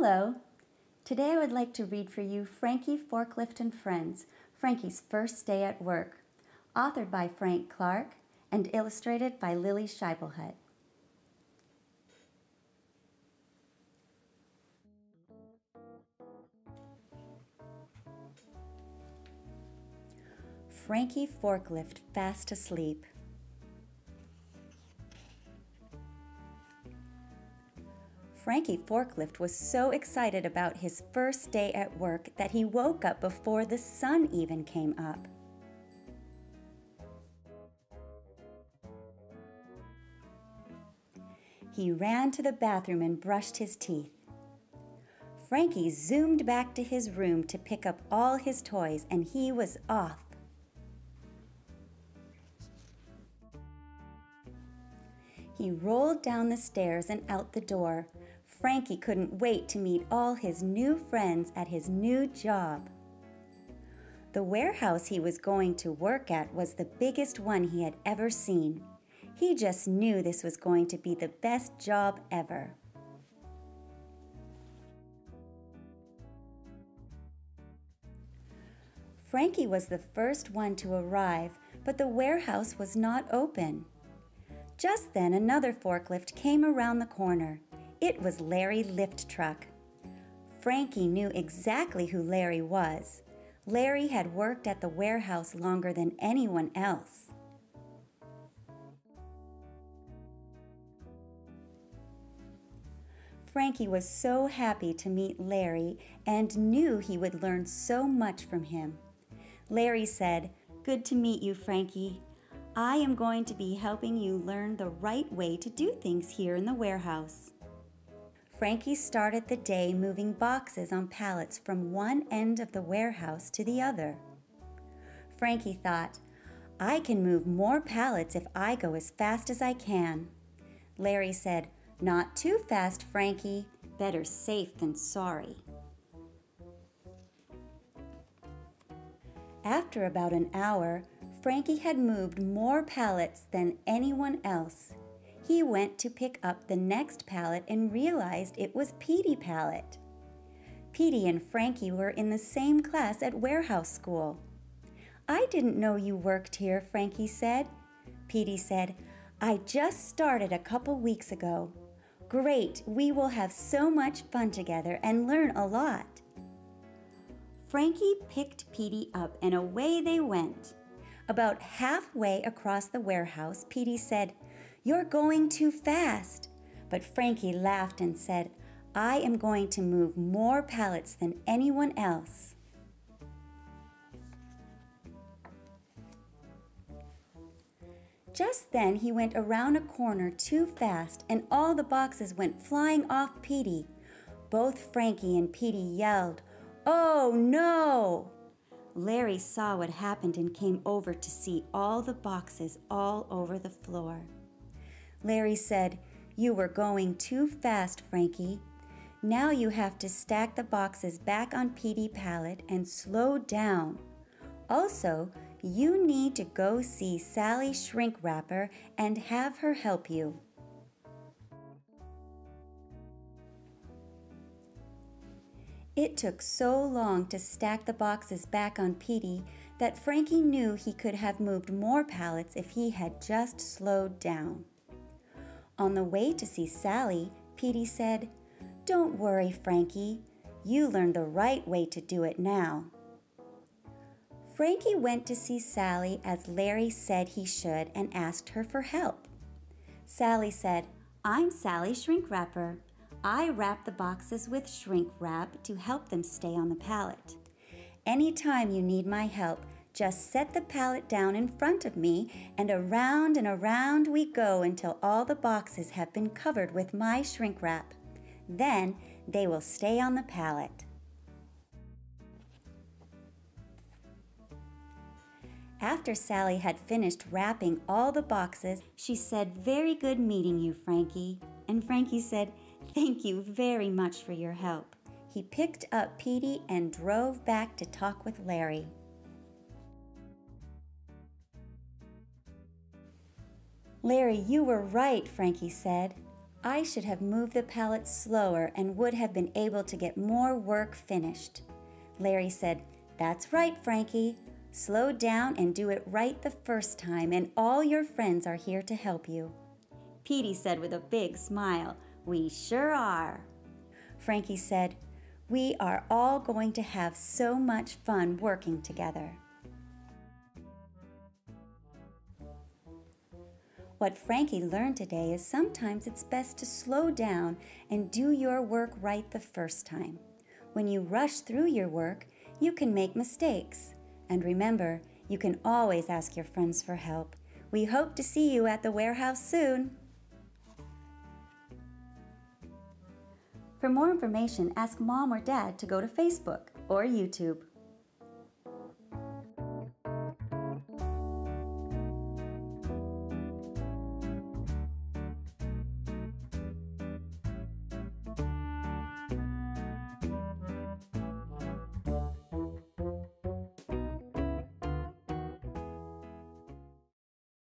Hello. Today I would like to read for you Frankie Forklift and Friends, Frankie's First Day at Work, authored by Frank Clark and illustrated by Lily Scheibelhut. Frankie Forklift fast asleep. Frankie Forklift was so excited about his first day at work that he woke up before the sun even came up. He ran to the bathroom and brushed his teeth. Frankie zoomed back to his room to pick up all his toys, and he was off. He rolled down the stairs and out the door. Frankie couldn't wait to meet all his new friends at his new job. The warehouse he was going to work at was the biggest one he had ever seen. He just knew this was going to be the best job ever. Frankie was the first one to arrive, but the warehouse was not open. Just then, another forklift came around the corner. It was Larry Lift Truck. Frankie knew exactly who Larry was. Larry had worked at the warehouse longer than anyone else. Frankie was so happy to meet Larry and knew he would learn so much from him. Larry said, "Good to meet you, Frankie. I am going to be helping you learn the right way to do things here in the warehouse." Frankie started the day moving boxes on pallets from one end of the warehouse to the other. Frankie thought, "I can move more pallets if I go as fast as I can." Larry said, "Not too fast, Frankie. Better safe than sorry." After about an hour, Frankie had moved more pallets than anyone else. He went to pick up the next pallet and realized it was Petee Pallet. Petee and Frankie were in the same class at warehouse school. "I didn't know you worked here," Frankie said. Petee said, "I just started a couple weeks ago." "Great, we will have so much fun together and learn a lot." Frankie picked Petee up and away they went. About halfway across the warehouse, Petee said, "You're going too fast." But Frankie laughed and said, "I am going to move more pallets than anyone else." Just then, he went around a corner too fast and all the boxes went flying off Petee. Both Frankie and Petee yelled, "Oh no!" Larry saw what happened and came over to see all the boxes all over the floor. Larry said, "You were going too fast, Frankie. Now you have to stack the boxes back on Petee Pallet and slow down. Also, you need to go see Sally Shrink Wrapper and have her help you." It took so long to stack the boxes back on Petee that Frankie knew he could have moved more pallets if he had just slowed down. On the way to see Sally, Petee said, "Don't worry, Frankie. You learned the right way to do it now." Frankie went to see Sally as Larry said he should and asked her for help. Sally said, "I'm Sally Shrink Wrapper. I wrap the boxes with shrink wrap to help them stay on the pallet. Anytime you need my help, just set the pallet down in front of me and around we go until all the boxes have been covered with my shrink wrap. Then they will stay on the pallet." After Sally had finished wrapping all the boxes, she said, "Very good meeting you, Frankie." And Frankie said, "Thank you very much for your help." He picked up Petee and drove back to talk with Larry. "Larry, you were right," Frankie said. I should have moved the pallet slower and would have been able to get more work finished. Larry said, "That's right, Frankie. Slow down and do it right the first time, and all your friends are here to help you." Petee said with a big smile, "We sure are." Frankie said, "We are all going to have so much fun working together." What Frankie learned today is sometimes it's best to slow down and do your work right the first time. When you rush through your work, you can make mistakes. And remember, you can always ask your friends for help. We hope to see you at the warehouse soon. For more information, ask Mom or Dad to go to Facebook or YouTube.